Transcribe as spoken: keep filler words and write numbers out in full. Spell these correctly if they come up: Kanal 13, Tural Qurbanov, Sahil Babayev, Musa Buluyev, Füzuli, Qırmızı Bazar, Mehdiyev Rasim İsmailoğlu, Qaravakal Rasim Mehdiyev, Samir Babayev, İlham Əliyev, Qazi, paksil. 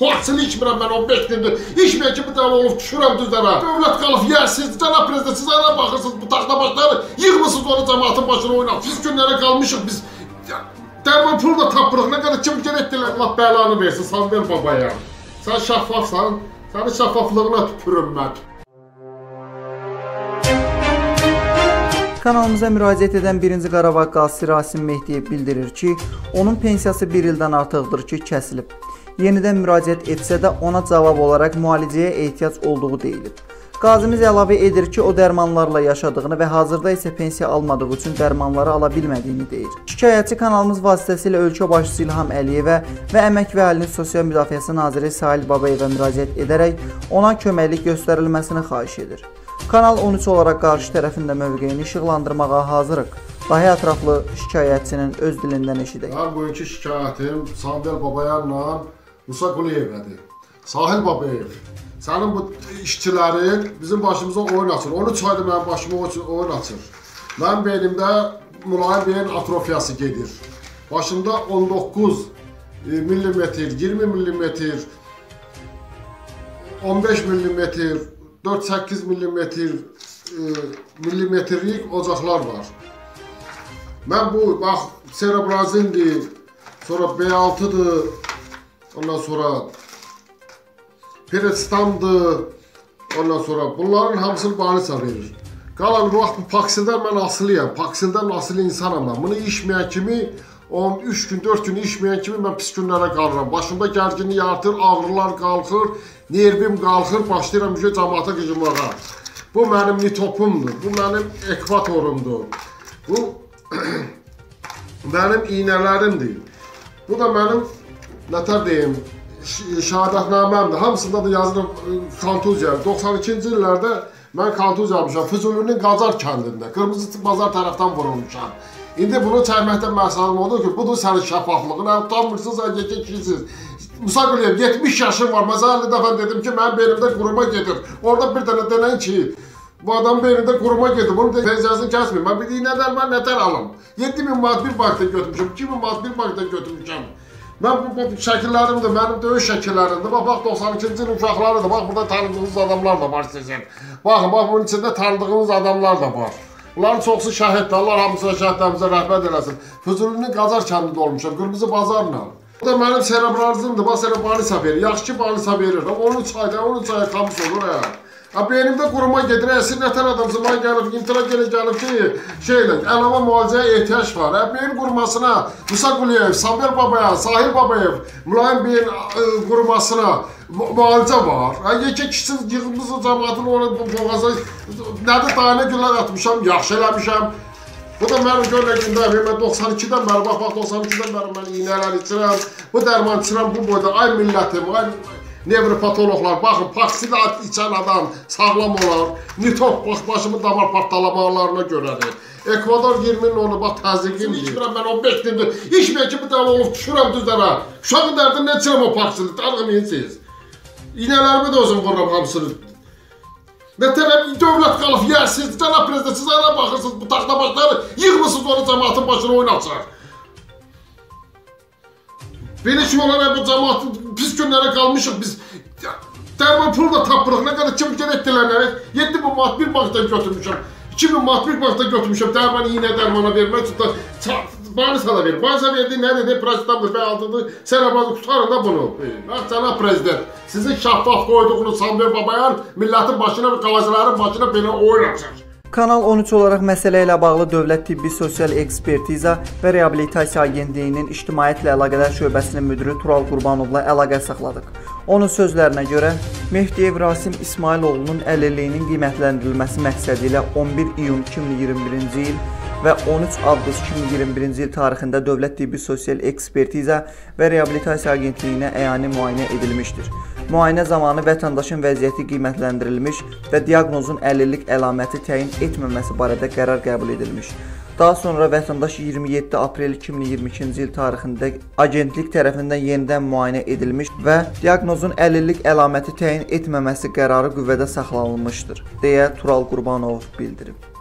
Vaksini içmirəm mən on beş gündür. İçməyək ki, bu dələ olub düşürəm düzlərə. Dövlət qalıb yersiz, cənab prezident, siz hərə baxırsınız, bu taxta başları yığmısınız onu cəmatın başına oynaq. Siz günlərə qalmışıq biz. Dərman pul da tapırıq, nə qədər kim gerektirlər. Allah bəlanı versin, Samir Babayev. Sən şəffafsan, sənin şəffaflığına tüpürüm mən. Kanalımıza müraciət edən birinci Qaravakal Rasim Mehdiyev bildirir ki, onun pensiyası bir ildən artıqdır ki, kəsilib. Yenidən müraciət etsə də ona cavab olaraq müalicəyə ehtiyac olduğu deyilib. Qazimiz əlavə edir ki, o dərmanlarla yaşadığını və hazırda isə pensiya almadığı üçün dərmanları ala bilmədiyini deyir. Şikayətçi kanalımız vasitəsilə ölkə başçısı İlham Əliyevə və Əmək və Əhalinin Sosial Müdafiəsi naziri Sahil Babayevə müraciət edərək ona köməklik göstərilməsini xahiş edir. Kanal on üç olaraq qarşı tərəfində mövqeyini işıqlandırmağa hazırıq. Daha ətraflı şikayətçinin öz dilindən eşidək. Hər bugünkü şikayətim Samir Babayevlə Musa Buluyevədir. Sahil Babayev, sənin bu işçilərin bizim başımıza oyun açır. on üç aydır mənim başıma oyun açır. Mənim beynimdə mülayim beyin atrofiyası gedir. Başımda on doqquz millimetr, iyirmi millimetr, on beş millimetr, dörd səkkiz millimetr millimetrlik ocaqlar var. Mən bu, bax, serebrazindir, sonra B altıdır, ondan sonra Peristamdır, ondan sonra bunların hamısını bahanıca verir. Qalan vaxt bu paksildən mən asılıyam, paksildən asılı insanam mən. Bunu içməyən kimi, on üç gün, dörd gün içməyən kimi mən pis günlərə qalıram. Başımda gərginlik yaratır, ağrılar qalxır, nervim qalxır, başlayıram bir şey cəmaata qıcımlağa. Bu mənim litopumdur, bu mənim ekvatorumdur, bu mənim iğnələrimdir, bu da mənim, nətər deyim, şəhadətnaməmdir. Hamısında da yazıram kontuzya. doxsan ikinci illərdə mən kontuzya almışam. Füzulünün Qacar kəndində, Qırmızı Bazar tərəfdən vurulmuşam. İndi bunu çəkməkdən məsələm odur ki, budur sənin şəffaflığına, utanmırsınız, ən gecə kişisiniz. Musa Buluyev, yetmiş yaşım var, məzə əlli dəfə dedim ki, mənim beynimdə quruma gedir. Orada bir dənə denən ki, bu adam beynimdə quruma gedir, bunu da pensiyasını kəsməyim. Mən bir iğnədən, mən nətər alım? yeddi min manat bir bankdan götürmüşəm, iki min manat bir bankdan götürmüşəm. Mən bu şəkillərimdir, mənim döyüş şəkillərimdir. Bax, doxsan ikinci il uşaqlarıdır, bax, burada tanıdığınız adamlar da var sizin. Baxın, bax, bunun içində tanıdığınız adamlar da var. Bunların çoxusu şəhiddir, Allah hamısına şəhidlərimizə rəhmət eləsin. Füzulünün Qacar kəndində olmuşam, Qırmızı Bazarla. Bu da mənim serebralizmdir, bax, sənə banisa verir, yaxşı ki banisa verir. on üç ayda, on üç ayda kamus olur, ə. Beynimdə quruma gedir, siz nətər adamsın, mən gəlib, intrak elə gəlib ki, şeylə, əlavə müalicəyə ehtiyac var. Beyin qurumasına Musa Buluyev, Samir Babayev, Sahil Babayev, mülayim beyin qurumasına müalicə var. Yekə kişisiz, yığılmışsın, cəmatın orada boğaza, nədir daha nə günlər atmışam, yaxşı eləmişəm. Bu da mənim görləkində, mən doxsan ikidən bəri, bax, bax, doxsan ikidən bəri mən iğnələr içirəm, bu dərman içirəm bu boyda, ay millətim, ay millətim. Nevropatologlar, baxın, paksili içən adam sağlam olar, nitop başımın damar partlamalarına görədir. Ekvador iyirminin onu, bax, təzyiqim deyir. İçmirəm mən on beş gündür, içməyək ki, bu dələ olub düşürəm düzlərə. Uşağın dərdini nə içirəm o paksili, tanıqmayın siz. İynələrimi də özüm vururam hamısını. Nətər dövlət qalıb yersiz, cənab prezident, siz hərə baxırsınız, bu taxta başları yığmısınız onu cəmatın başına oynaqsar. Belə ki, onlara bu cəmatın pis günlərə qalmışıq biz. Dərman pul da tapırıq, nə qədər kim gerektirlənərək yeddi min manat bir bankdan götürmüşəm, iki min manat bir bankdan götürmüşəm, dərmanı iğnə dərmana vermək üçün da banisa da verir. Banisa verdiyi nə dedir? Prezidentdir, bəaltıdır, sərəbazı qutarın da bunu. Cənab prezident, sizin şəffaf qoyduğunuz Samir Babayev millətin başına və qalazilərin başına belə oyun açar. Kanal on üç olaraq məsələ ilə bağlı Dövlət Tibbi Sosial Ekspertiza və Rehabilitasiya Agentliyinin İctimaiyyətlə Əlaqədar Şöbəsinin müdürü Tural Qurbanovla əlaqə saxladıq. Onun sözlərinə görə, Mehdiyev Rasim İsmailoğlunun əlilliyinin qiymətləndirilməsi məqsədi ilə on bir iyun iki min iyirmi birinci il və on üç avqust iki min iyirmi birinci il tarixində Dövlət Tibbi Sosial Ekspertiza və Rehabilitasiya Agentliyinə əyani müayinə edilmişdir. Müayinə zamanı vətəndaşın vəziyyəti qiymətləndirilmiş və diaqnozun əlillik əlaməti təyin etməməsi barədə qərar qəbul edilmiş. Daha sonra vətəndaş iyirmi yeddi aprel iki min iyirmi ikinci il tarixində agentlik tərəfindən yenidən müayinə edilmiş və diaqnozun əlillik əlaməti təyin etməməsi qərarı qüvvədə saxlanılmışdır, deyə Tural Qurbanov bildirib.